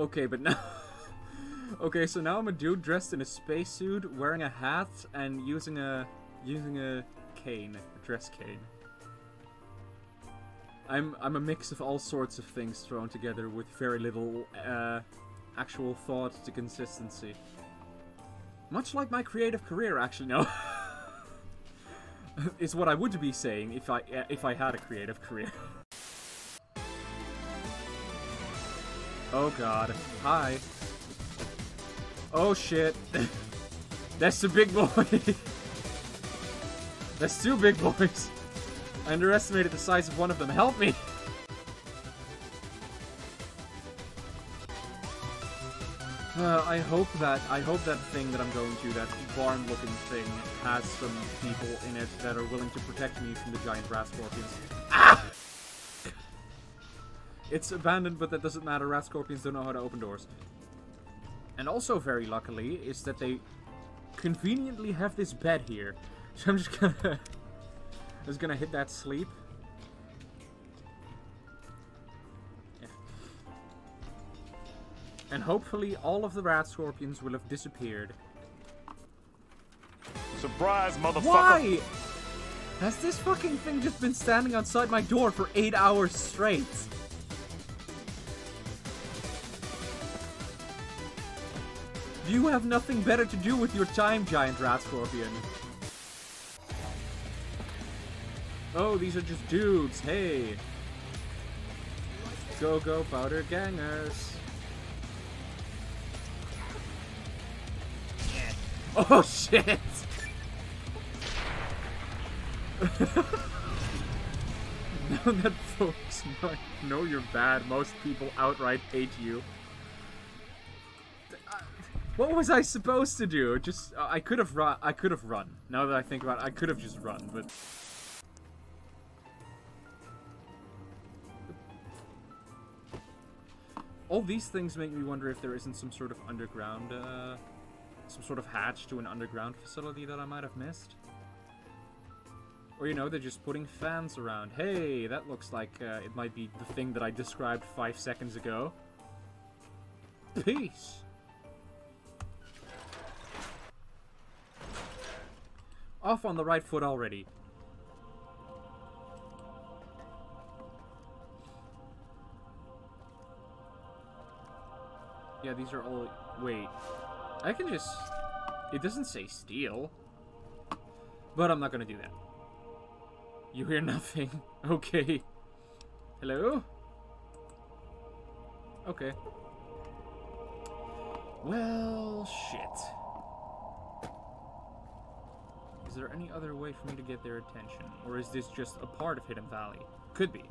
Okay, but now... okay, so now I'm a dude dressed in a spacesuit, wearing a hat, and using a cane. A dress cane. I'm a mix of all sorts of things thrown together with very little actual thought to consistency. Much like my creative career, actually, no. Is what I would be saying if I had a creative career. Oh god. Hi. Oh shit. That's the big boy. That's two big boys. I underestimated the size of one of them. Help me! I hope that thing that I'm going to, that barn-looking thing, has some people in it that are willing to protect me from the giant rat scorpions. Ah! It's abandoned, but that doesn't matter. Rat scorpions don't know how to open doors. And also, very luckily, is that they conveniently have this bed here. So I'm just gonna... I was gonna hit that sleep. Yeah. And hopefully all of the rat scorpions will have disappeared. Surprise, motherfucker! Why? Has this fucking thing just been standing outside my door for 8 hours straight? You have nothing better to do with your time, giant rat scorpion. Oh, these are just dudes, hey! Go, go, powder gangers! Yeah. Oh, shit! Now that folks might know you're bad, most people outright hate you. What was I supposed to do? Just, I could have run. Now that I think about it, I could have just run, but... all these things make me wonder if there isn't some sort of underground, some sort of hatch to an underground facility that I might have missed. Or, you know, they're just putting fans around. Hey, that looks like it might be the thing that I described 5 seconds ago. Peace! Off on the right foot already. Yeah, these are all... wait. I can just... it doesn't say steal. But I'm not gonna do that. You hear nothing. Okay. Hello? Okay. Well, shit. Is there any other way for me to get their attention? Or is this just a part of Hidden Valley? Could be.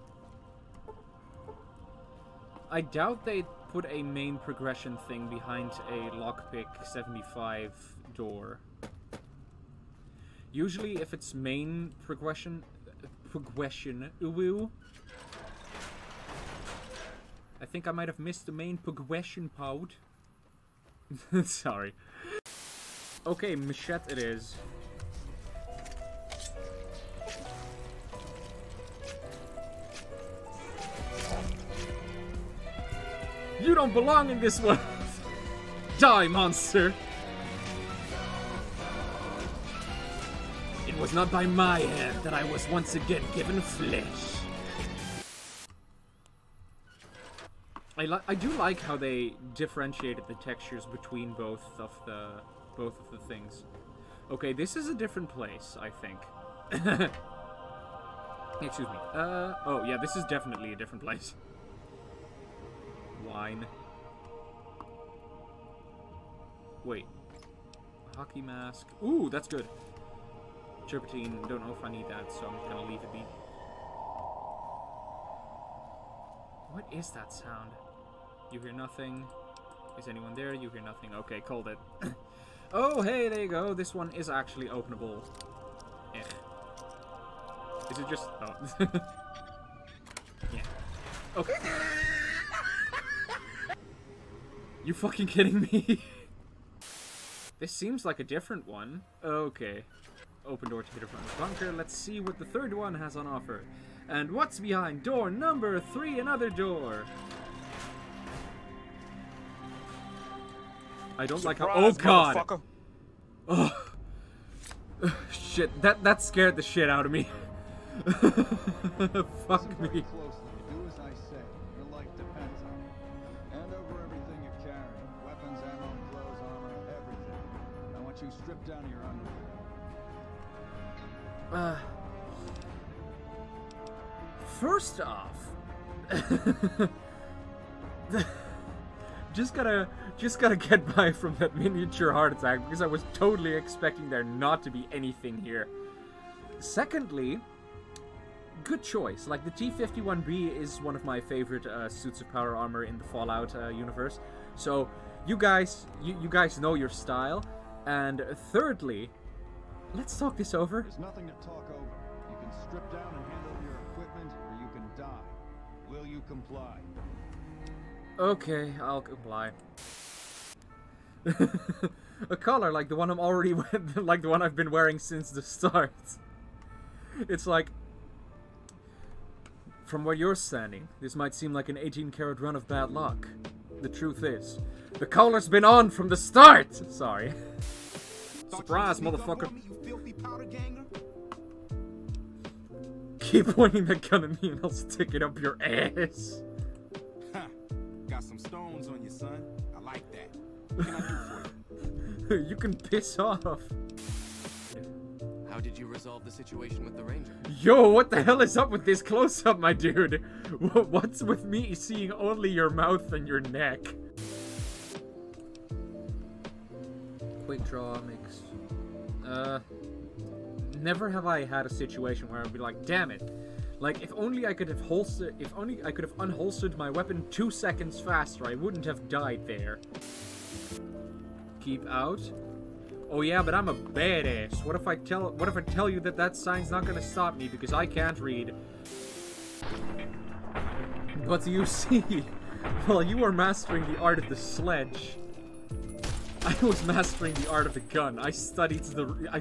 I doubt they'd put a main progression thing behind a lockpick 75 door. Usually if it's main progression... I think I might have missed the main progression part. Sorry. Okay, machete it is. You don't belong in this world! Die, monster! It was not by my hand that I was once again given flesh. I do like how they differentiated the textures between both of the things. Okay, this is a different place, I think. Excuse me. Oh yeah, this is definitely a different place. Wine. Wait. Hockey mask. Ooh, that's good. Turpentine, don't know if I need that, so I'm gonna leave it be. What is that sound? You hear nothing. Is anyone there? You hear nothing. Okay, called it. Oh, hey, there you go. This one is actually openable. Yeah. Is it just... oh. Yeah. Okay. You fucking kidding me? This seems like a different one. Okay. Open door to get from the bunker. Let's see what the third one has on offer. And what's behind door number 3? Another door. I don't like how— oh god! Oh. Shit, that scared the shit out of me. Fuck me. You strip down your underwear. First off, just gotta get by from that miniature heart attack because I was totally expecting there not to be anything here. Secondly, good choice. Like, the T-51B is one of my favorite suits of power armor in the Fallout universe. So you guys know your style. And thirdly, let's talk this over. There's nothing to talk over. You can strip down and handle your equipment, or you can die. Will you comply? Okay, I'll comply. A collar like the one I'm already wearing, like the one I've been wearing since the start. It's like, from where you're standing, this might seem like an 18-karat run of bad luck. The truth is, the collar's been on from the start! Sorry. Surprise, motherfucker. Keep pointing that gun at me and I'll stick it up your ass. Huh. Got some stones on you, son. I like that. What can I do for you? You can piss off. How did you resolve the situation with the Ranger? Yo, what the hell is up with this close-up, my dude? What's with me seeing only your mouth and your neck? Quick draw mix. Never have I had a situation where I'd be like, damn it. Like, if only I could have unholstered my weapon 2 seconds faster, I wouldn't have died there. Keep out. Oh yeah, but I'm a badass. What if I tell you that sign's not gonna stop me because I can't read? But you see, while you were mastering the art of the sledge, I was mastering the art of the gun. I studied the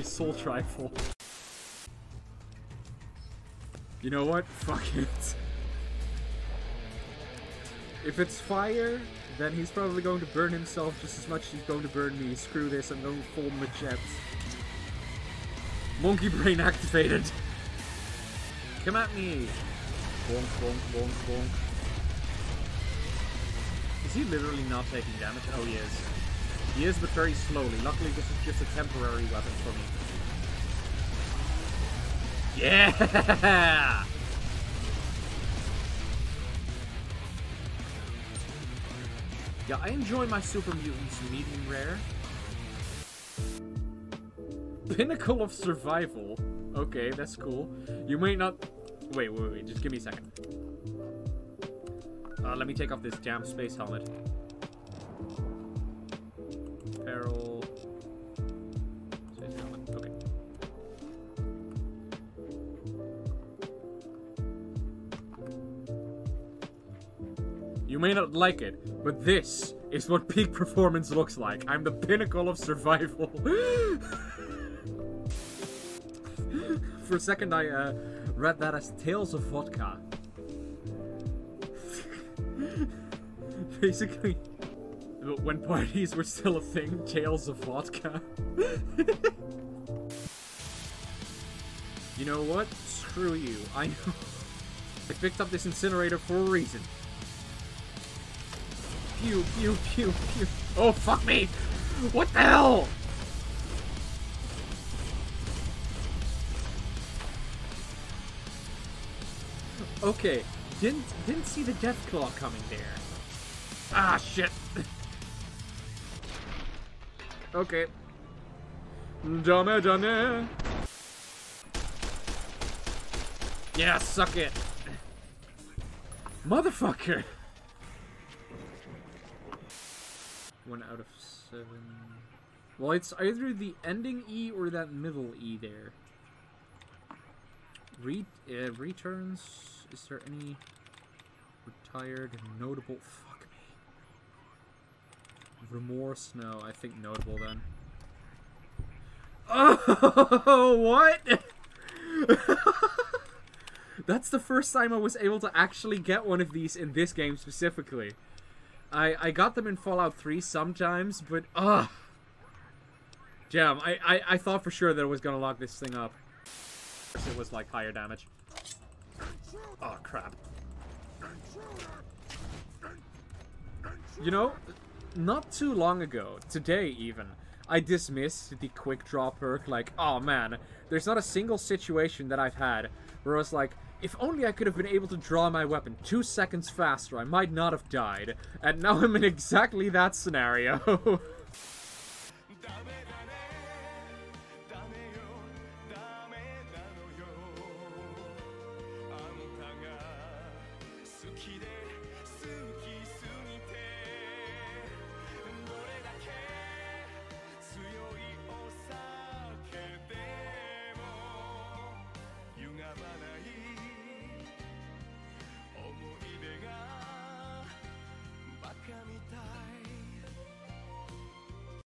assault rifle. You know what? Fuck it. If it's fire, then he's probably going to burn himself just as much as he's going to burn me. Screw this, I'm going full machete. Monkey brain activated. Come at me. Bonk, bonk, bonk, bonk. Is he literally not taking damage? Oh, he is. He is, but very slowly. Luckily, this is just a temporary weapon for me. Yeah! Yeah, I enjoy my Super Mutants medium rare. Pinnacle of Survival. Okay, that's cool. You may not... Wait, just give me a second. Let me take off this damn space helmet. Peril... Space helmet, okay. You may not like it, but this is what peak performance looks like. I'm the pinnacle of survival. For a second, I read that as Tales of Vodka. Basically, when parties were still a thing, Tales of Vodka. You know what? Screw you. I know. I picked up this incinerator for a reason. Pew, pew, pew, pew. Oh, fuck me! What the hell? Okay, didn't see the death claw coming there. Ah, shit. Okay. Dummy, dummy. Yeah, suck it. Motherfucker. 1 out of 7. Well, it's either the ending E or that middle E there. Returns. Is there any retired notable? Fuck me. Remorse. No, I think notable then. Oh, what? That's the first time I was able to actually get one of these in this game specifically. I got them in Fallout 3 sometimes, but ugh. Damn, I thought for sure that it was gonna lock this thing up. It was like higher damage. Oh crap. You know, not too long ago, today even, I dismissed the quick draw perk like, oh man, there's not a single situation that I've had where I was like, if only I could have been able to draw my weapon 2 seconds faster, I might not have died. And now I'm in exactly that scenario.